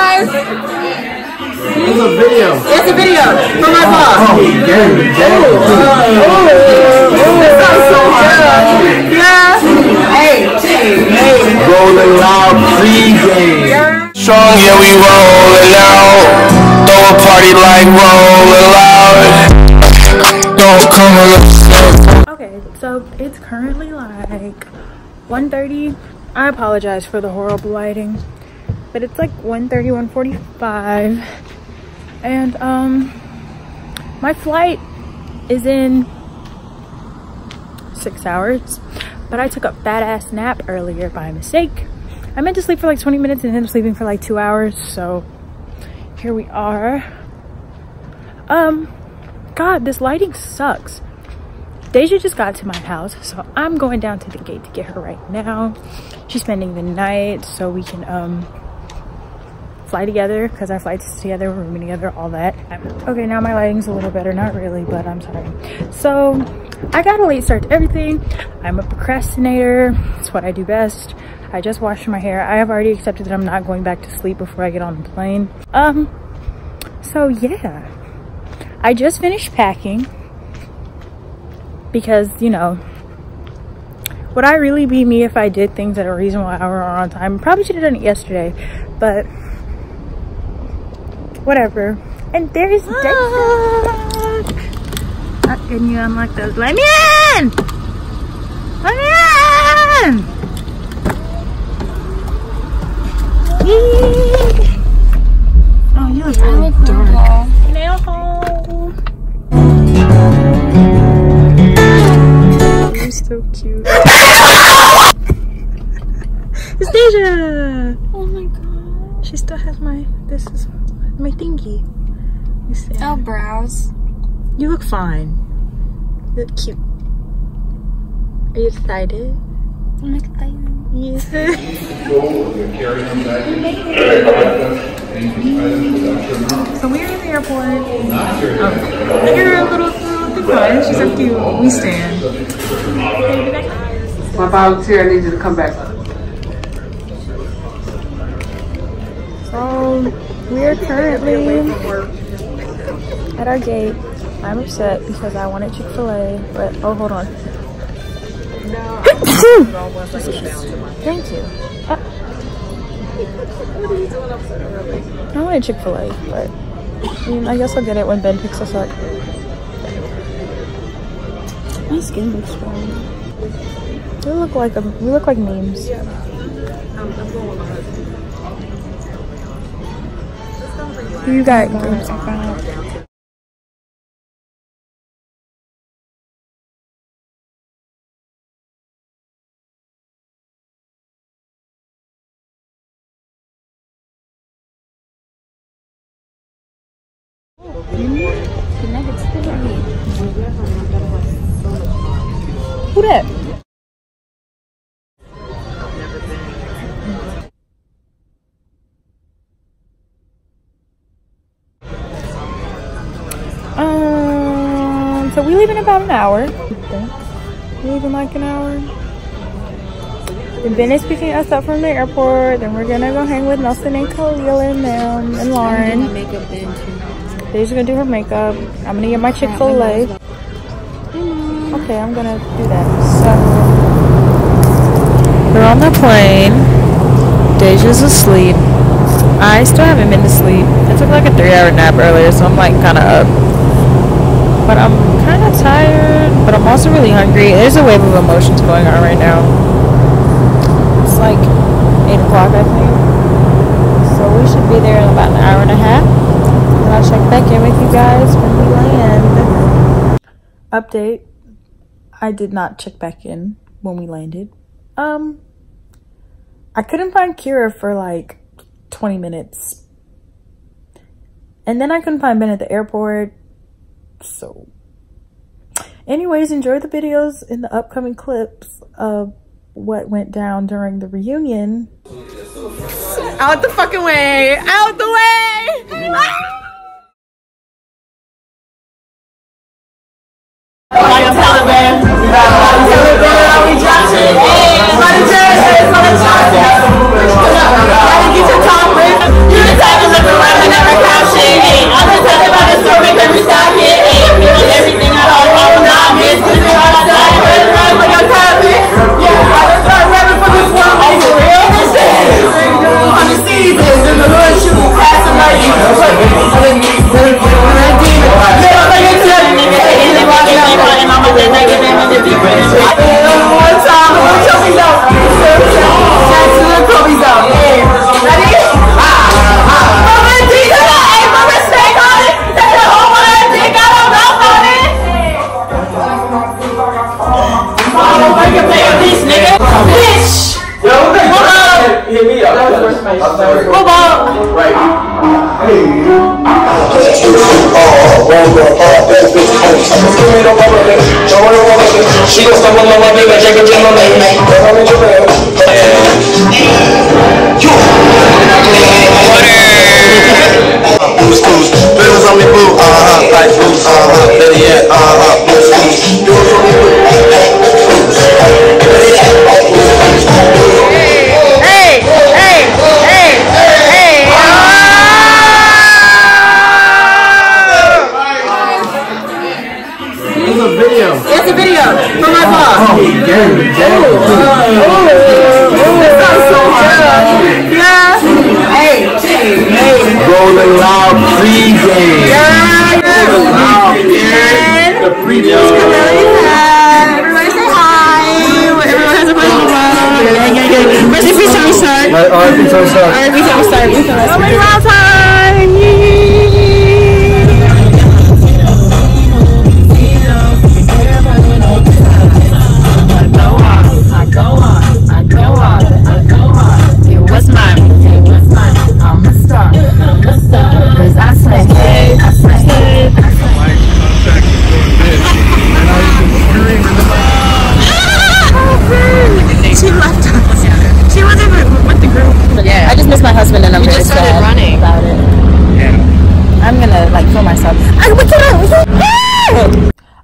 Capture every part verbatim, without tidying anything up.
guys? It's a video. It's a video from my boss. Oh, damn, damn. This sounds so good. Yeah. Hey, hey. Rolling Loud pregame. Strong, yeah, we rollin' out. Throw a party like Rolling Loud. Don't come alone. Okay, so it's currently like one thirty. I apologize for the horrible lighting, but it's like one thirty, one forty-five, and um my flight is in six hours, but I took a fat ass nap earlier by mistake. I meant to sleep for like twenty minutes and ended up sleeping for like two hours, so here we are. Um god, this lighting sucks. Deja just got to my house, so I'm going down to the gate to get her right now. She's spending the night so we can um, fly together, because our flight's together, we're rooming together, all that. Okay, now my lighting's a little better. Not really, but I'm sorry. So I got a late start to everything. I'm a procrastinator. It's what I do best. I just washed my hair. I have already accepted that I'm not going back to sleep before I get on the plane. Um, so yeah. I just finished packing. Because, you know, would I really be me if I did things at a reasonable hour or on time? Probably should have done it yesterday, but whatever. And there's Deja. How can you unlock those? Let me in! Let me in! Oh, you look real dark. Now. So cute. It's Deja. Oh my god. She still has my this is my thingy. You see? Oh, brows. You look fine. You look cute. Are you excited? I'm excited. Yes. So we're in the airport. Oh. You're a little. Fun. She's so cute. We stand. My volunteer needs you to come back. Um, we are currently at our gate. I'm upset because I wanted Chick-fil-A, but oh, hold on. Thank you. Uh, I wanted Chick-fil-A, but I, mean, I guess I'll get it when Ben picks us up. My skin looks fine. We look like a, we look like memes. Yeah. Um, I'm going with my husband. You got memes. Oh, it. Um, so we leave in about an hour. We leave in like an hour. And Ben is picking us up from the airport. Then we're gonna go hang with Nelson and Khalil and Mel and Lauren. They're just gonna do her makeup. I'm gonna get my Chick-fil-A. Okay, I'm gonna do that. So we're on the plane. Deja's asleep. I still haven't been to sleep. I took like a three-hour nap earlier, so I'm like kind of up. But I'm kind of tired. But I'm also really hungry. There's a wave of emotions going on right now. It's like eight o'clock, I think. So we should be there in about an hour and a half. And I'll check back in with you guys when we land. Update. I did not check back in when we landed. Um, I couldn't find Kira for like twenty minutes. And then I couldn't find Ben at the airport. So anyways, enjoy the videos in the upcoming clips of what went down during the reunion. Out the fucking way, out the way. Hey, it's not a judge, it's not a judge. Gotta get your top in. You're the type me the rubber lips, show me the rubber lips. She gon' stumble on my baby, check it in my name. Don't let me do it. Who's who's? Bills on me blue, uh huh. Life loose, uh huh. Better yet, uh huh. Who's who's? Bills on me blue. Hey, hey, hey, hey. There's a video. There's a video from my boss. Oh, damn, damn. Oh, oh, yeah. Hey, hey. Rolling Loud pregame. Yeah, yeah. Rolling Loud pregame. The pregame. Everybody say hi. Everyone has a question. Rest in peace, Tommy Stark. R I P Tommy Stark. R I P Tommy Stark. Rolling Loud time.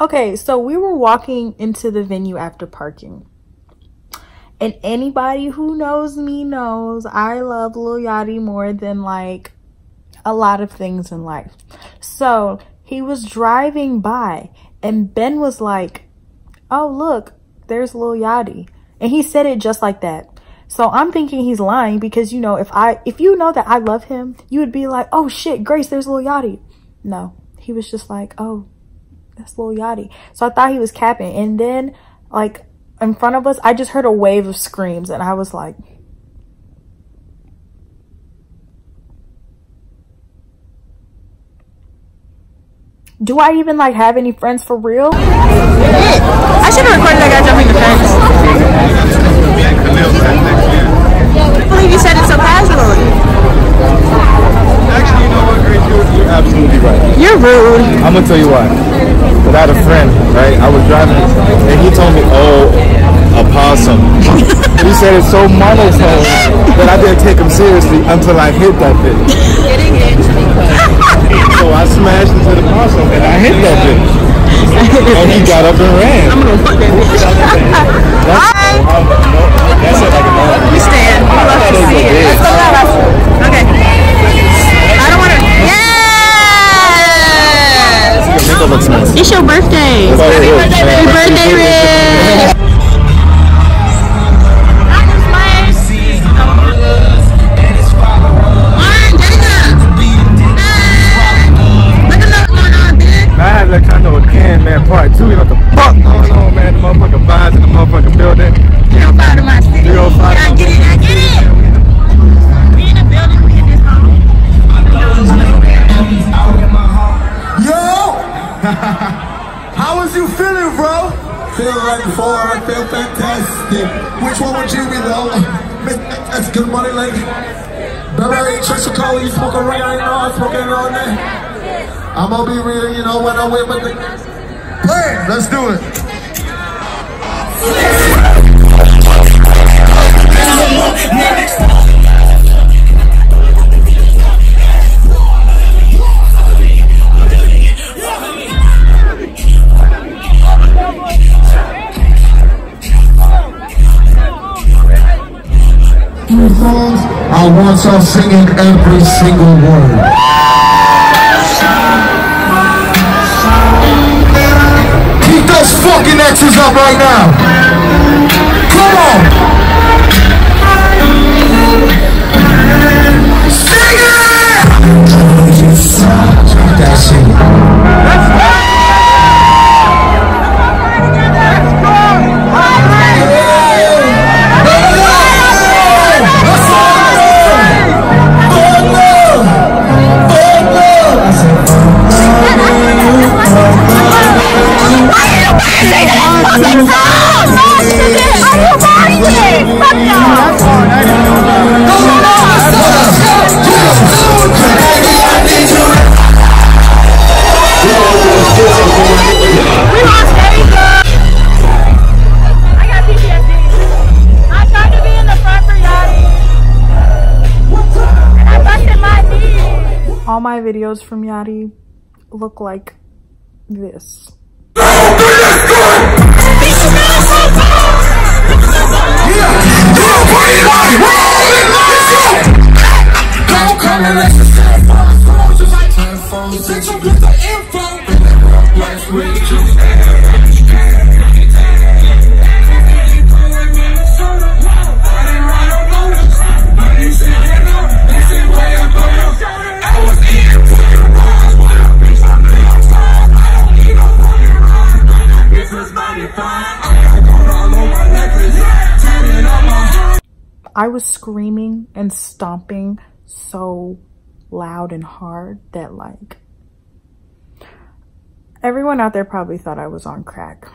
Okay, so we were walking into the venue after parking, and anybody who knows me knows I love Lil Yachty more than like a lot of things in life. So he was driving by and Ben was like, oh look, there's Lil Yachty, and he said it just like that. So I'm thinking he's lying, because you know, if I if you know that I love him, you would be like, oh shit, Grace, there's Lil Yachty. No, he was just like, oh, that's Lil Yachty. So I thought he was capping, and then like in front of us I just heard a wave of screams, and I was like, do I even like have any friends for real? I should have recorded that guy jumping the fence. I can't believe you said it so casually. Actually, you know what, Grace, you're, you're absolutely right. You're rude. I'm gonna tell you why. But I had a friend, right? I was driving, and he told me, "Oh, a possum." He said it so monotone that I didn't take him seriously until I hit that bitch. So I smashed into the possum, and I hit that bitch, and he got up and ran. I'm gonna fuck that bitch. That's it. You stand. I love to see it. Let's go now. Okay. That looks nice. It's your birthday. It's happy birthday, baby. Happy birthday, Rick. I had that kind of a can, man, part two. What the fuck going on, man? The motherfucking vibes in the motherfucking building. You don't follow my city. You don't follow my city. I get it. I get it. How was you feeling, bro? Feeling like before, I feel fantastic. Which one would you be though? That's good money, like Beverly, Chick-fil-A, you smoking right now, I'm smoking on that. I'm gonna be real, you know, when I win with the play. Let's do it. I want y'all singing every single word. Keep those fucking X's up right now. Come on. Sing it! Drop that shit. Let's go! Let's go! All right! Let's go! Let's go! Why are you playing that fucking song? Are you married? all my videos from Yachty look like this. I was screaming and stomping so loud and hard that like everyone out there probably thought I was on crack.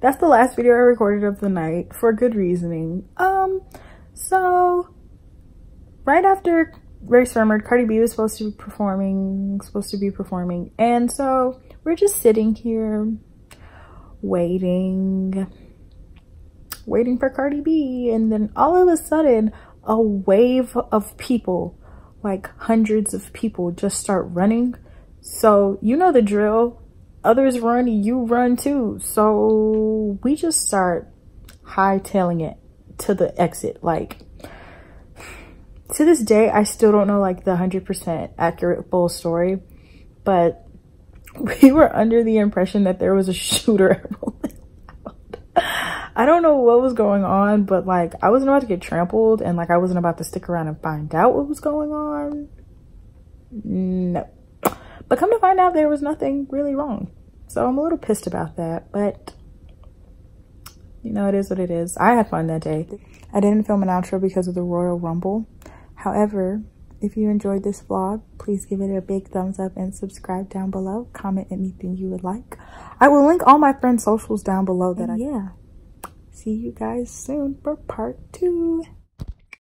That's the last video I recorded of the night for good reasoning. Um, so right after Race Rumored, Cardi B was supposed to be performing, supposed to be performing, and so we're just sitting here waiting, waiting for Cardi B, and then all of a sudden, a wave of people, like hundreds of people, just start running. So you know the drill. Others run, you run too. So we just start hightailing it to the exit. Like, to this day, I still don't know like the one hundred percent accurate full story, but we were under the impression that there was a shooter at Rolling Loud. I don't know what was going on, but like I wasn't about to get trampled, and like I wasn't about to stick around and find out what was going on. No. But come to find out, there was nothing really wrong. So I'm a little pissed about that, but you know, it is what it is. I had fun that day. I didn't film an outro because of the Royal Rumble. However, if you enjoyed this vlog, please give it a big thumbs up and subscribe down below. Comment anything you would like. I will link all my friends' socials down below. That I yeah. See you guys soon for part two.